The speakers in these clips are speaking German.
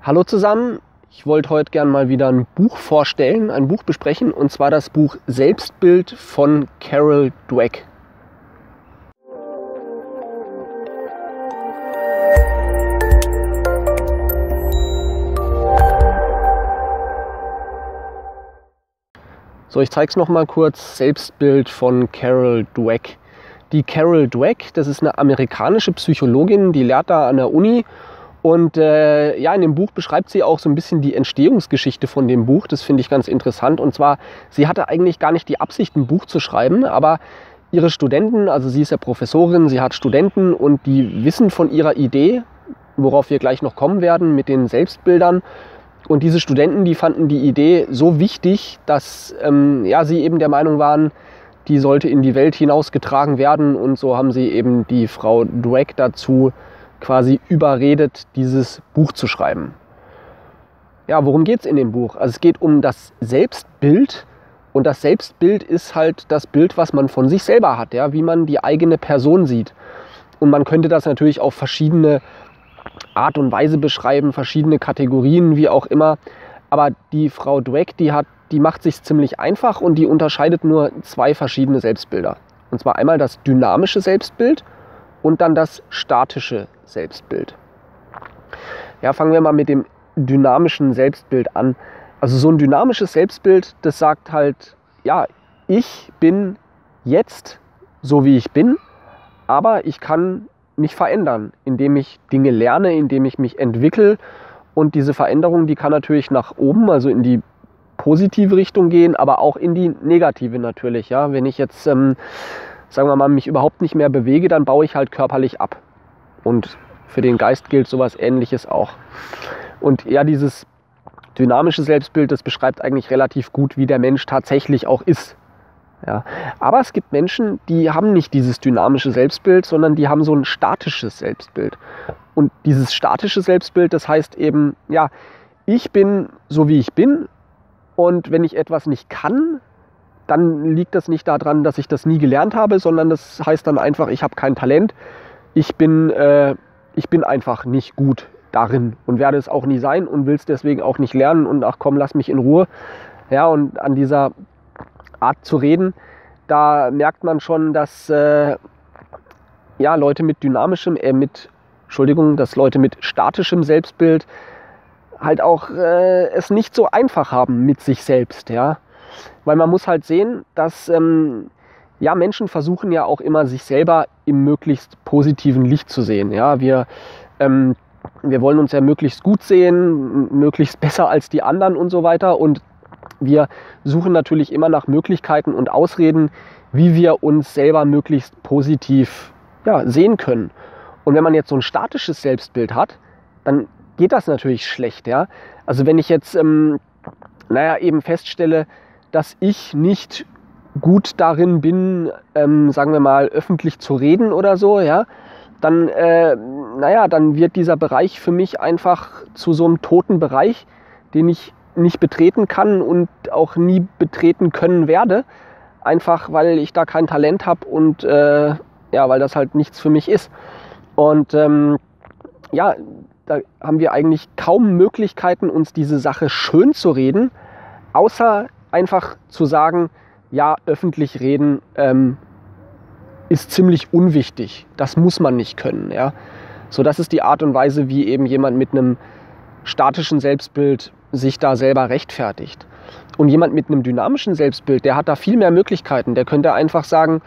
Hallo zusammen, ich wollte heute gerne mal wieder ein Buch vorstellen, ein Buch besprechen, und zwar das Buch Selbstbild von Carol Dweck. So, ich zeige es nochmal kurz, Selbstbild von Carol Dweck. Die Carol Dweck, das ist eine amerikanische Psychologin, die lehrt da an der Uni. Und ja, in dem Buch beschreibt sie auch so ein bisschen die Entstehungsgeschichte von dem Buch. Das finde ich ganz interessant. Und zwar, sie hatte eigentlich gar nicht die Absicht, ein Buch zu schreiben, aber ihre Studenten, also sie ist ja Professorin, sie hat Studenten und die wissen von ihrer Idee, worauf wir gleich noch kommen werden, mit den Selbstbildern. Und diese Studenten, die fanden die Idee so wichtig, dass ja, sie eben der Meinung waren, die sollte in die Welt hinausgetragen werden. Und so haben sie eben die Frau Dweck dazu quasi überredet, dieses Buch zu schreiben. Ja, worum geht es in dem Buch? Also es geht um das Selbstbild, und das Selbstbild ist halt das Bild, was man von sich selber hat, ja, wie man die eigene Person sieht. Und man könnte das natürlich auf verschiedene Art und Weise beschreiben, verschiedene Kategorien, wie auch immer. Aber die Frau Dweck, die macht sich ziemlich einfach und die unterscheidet nur zwei verschiedene Selbstbilder. Und zwar einmal das dynamische Selbstbild und dann das statische Selbstbild. Ja, fangen wir mal mit dem dynamischen Selbstbild an. Also so ein dynamisches Selbstbild, das sagt halt, ja, ich bin jetzt so, wie ich bin, aber ich kann mich verändern, indem ich Dinge lerne, indem ich mich entwickle. Und diese Veränderung, die kann natürlich nach oben, also in die positive Richtung gehen, aber auch in die negative natürlich. Ja, wenn ich jetzt sagen wir mal, mich überhaupt nicht mehr bewege, dann baue ich halt körperlich ab. Und für den Geist gilt sowas Ähnliches auch. Und ja, dieses dynamische Selbstbild, das beschreibt eigentlich relativ gut, wie der Mensch tatsächlich auch ist. Ja. Aber es gibt Menschen, die haben nicht dieses dynamische Selbstbild, sondern die haben so ein statisches Selbstbild. Und dieses statische Selbstbild, das heißt eben, ja, ich bin so, wie ich bin, und wenn ich etwas nicht kann, dann liegt das nicht daran, dass ich das nie gelernt habe, sondern das heißt dann einfach, ich habe kein Talent, ich bin einfach nicht gut darin und werde es auch nie sein und will es deswegen auch nicht lernen und ach komm, lass mich in Ruhe. Ja, und an dieser Art zu reden, da merkt man schon, dass ja, Leute mit dynamischem, dass Leute mit statischem Selbstbild halt auch es nicht so einfach haben mit sich selbst, ja. Weil man muss halt sehen, dass ja, Menschen versuchen ja auch immer, sich selber im möglichst positiven Licht zu sehen. Ja, wir wollen uns ja möglichst gut sehen, möglichst besser als die anderen und so weiter. Und wir suchen natürlich immer nach Möglichkeiten und Ausreden, wie wir uns selber möglichst positiv, ja, sehen können. Und wenn man jetzt so ein statisches Selbstbild hat, dann geht das natürlich schlecht. Ja? Also wenn ich jetzt eben feststelle, dass ich nicht gut darin bin, sagen wir mal, öffentlich zu reden oder so, ja, dann, dann wird dieser Bereich für mich einfach zu so einem toten Bereich, den ich nicht betreten kann und auch nie betreten können werde, einfach weil ich da kein Talent habe und weil das halt nichts für mich ist. Und da haben wir eigentlich kaum Möglichkeiten, uns diese Sache schön zu reden, außer einfach zu sagen, ja, öffentlich reden ist ziemlich unwichtig. Das muss man nicht können. Ja? So, das ist die Art und Weise, wie eben jemand mit einem statischen Selbstbild sich da selber rechtfertigt. Und jemand mit einem dynamischen Selbstbild, der hat da viel mehr Möglichkeiten. Der könnte einfach sagen,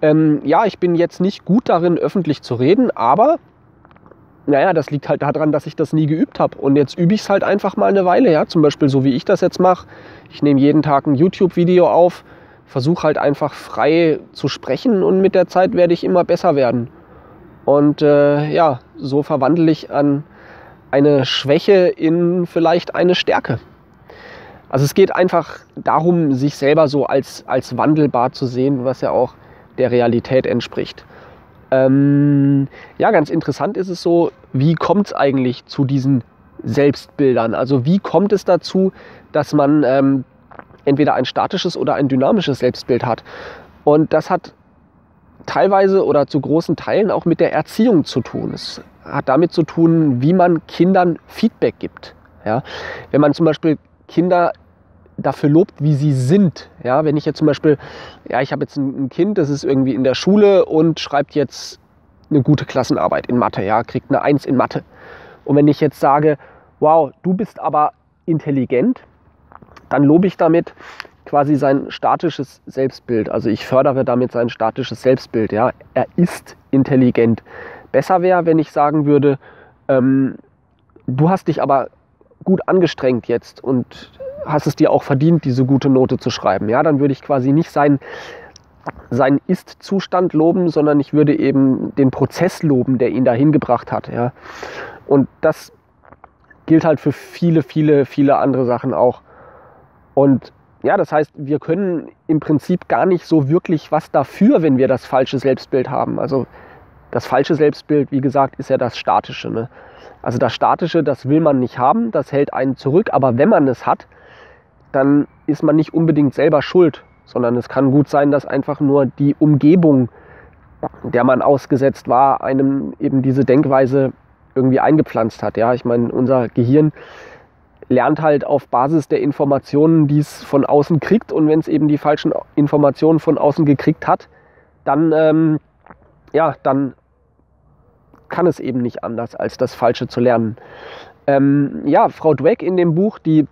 ja, ich bin jetzt nicht gut darin, öffentlich zu reden, aber naja, das liegt halt daran, dass ich das nie geübt habe. Und jetzt übe ich es halt einfach mal eine Weile. Ja? Zum Beispiel so, wie ich das jetzt mache. Ich nehme jeden Tag ein YouTube-Video auf, versuche halt einfach frei zu sprechen und mit der Zeit werde ich immer besser werden. Und so verwandle ich an eine Schwäche in vielleicht eine Stärke. Also es geht einfach darum, sich selber so als wandelbar zu sehen, was ja auch der Realität entspricht. Ganz interessant ist es so, wie kommt es eigentlich zu diesen Selbstbildern? Also wie kommt es dazu, dass man entweder ein statisches oder ein dynamisches Selbstbild hat? Und das hat teilweise oder zu großen Teilen auch mit der Erziehung zu tun. Es hat damit zu tun, wie man Kindern Feedback gibt. Ja? Wenn man zum Beispiel Kinder dafür lobt, wie sie sind. Ja, wenn ich jetzt zum Beispiel, ja, ich habe jetzt ein Kind, das ist irgendwie in der Schule und schreibt jetzt eine gute Klassenarbeit in Mathe, ja, kriegt eine 1 in Mathe. Und wenn ich jetzt sage, wow, du bist aber intelligent, dann lobe ich damit quasi sein statisches Selbstbild. Also ich fördere damit sein statisches Selbstbild, ja. Er ist intelligent. Besser wäre, wenn ich sagen würde, du hast dich aber gut angestrengt jetzt und hast es dir auch verdient, diese gute Note zu schreiben. Ja, dann würde ich quasi nicht seinen Ist-Zustand loben, sondern ich würde eben den Prozess loben, der ihn dahin gebracht hat. Ja. Und das gilt halt für viele, viele, viele andere Sachen auch. Und ja, das heißt, wir können im Prinzip gar nicht so wirklich was dafür, wenn wir das falsche Selbstbild haben. Also das falsche Selbstbild, wie gesagt, ist ja das Statische. Ne? Also das Statische, das will man nicht haben, das hält einen zurück. Aber wenn man es hat, dann ist man nicht unbedingt selber schuld, sondern es kann gut sein, dass einfach nur die Umgebung, der man ausgesetzt war, einem eben diese Denkweise irgendwie eingepflanzt hat. Ja, ich meine, unser Gehirn lernt halt auf Basis der Informationen, die es von außen kriegt. Und wenn es eben die falschen Informationen von außen gekriegt hat, dann, dann kann es eben nicht anders, als das Falsche zu lernen. Frau Dweck in dem Buch, die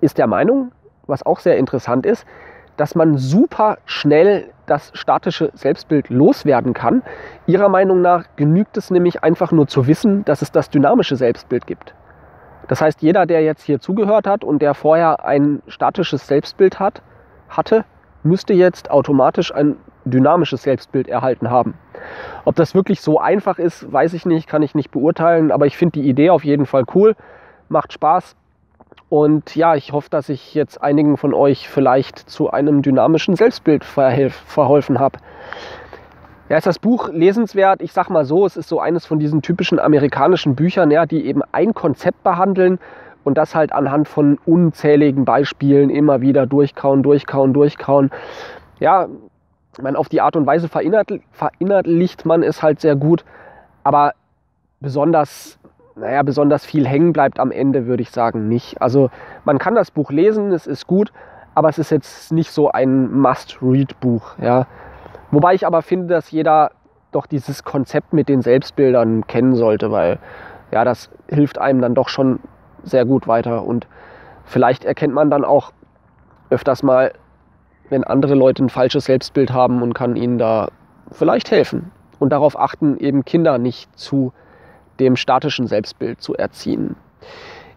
ist der Meinung, was auch sehr interessant ist, dass man super schnell das statische Selbstbild loswerden kann. Ihrer Meinung nach genügt es nämlich einfach nur zu wissen, dass es das dynamische Selbstbild gibt. Das heißt, jeder, der jetzt hier zugehört hat und der vorher ein statisches Selbstbild hatte, müsste jetzt automatisch ein dynamisches Selbstbild erhalten haben. Ob das wirklich so einfach ist, weiß ich nicht, kann ich nicht beurteilen, aber ich finde die Idee auf jeden Fall cool, macht Spaß. Und ja, ich hoffe, dass ich jetzt einigen von euch vielleicht zu einem dynamischen Selbstbild verholfen habe. Ja, ist das Buch lesenswert? Ich sag mal so, es ist so eines von diesen typischen amerikanischen Büchern, ja, die eben ein Konzept behandeln und das halt anhand von unzähligen Beispielen immer wieder durchkauen. Ja, ich meine, auf die Art und Weise verinnerlicht man es halt sehr gut, aber besonders viel hängen bleibt am Ende, würde ich sagen, nicht. Also man kann das Buch lesen, es ist gut, aber es ist jetzt nicht so ein Must-Read-Buch. Ja. Wobei ich aber finde, dass jeder doch dieses Konzept mit den Selbstbildern kennen sollte, weil ja, das hilft einem dann doch schon sehr gut weiter. Und vielleicht erkennt man dann auch öfters mal, wenn andere Leute ein falsches Selbstbild haben und kann ihnen da vielleicht helfen. Und darauf achten, eben Kinder nicht zu dem statischen Selbstbild zu erziehen.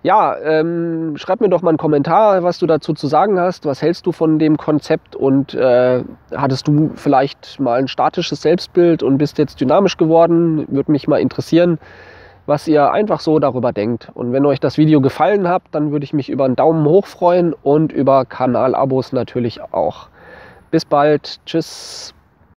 Ja, schreib mir doch mal einen Kommentar, was du dazu zu sagen hast. Was hältst du von dem Konzept? Und hattest du vielleicht mal ein statisches Selbstbild und bist jetzt dynamisch geworden? Würde mich mal interessieren, was ihr einfach so darüber denkt. Und wenn euch das Video gefallen hat, dann würde ich mich über einen Daumen hoch freuen und über Kanalabos natürlich auch. Bis bald. Tschüss.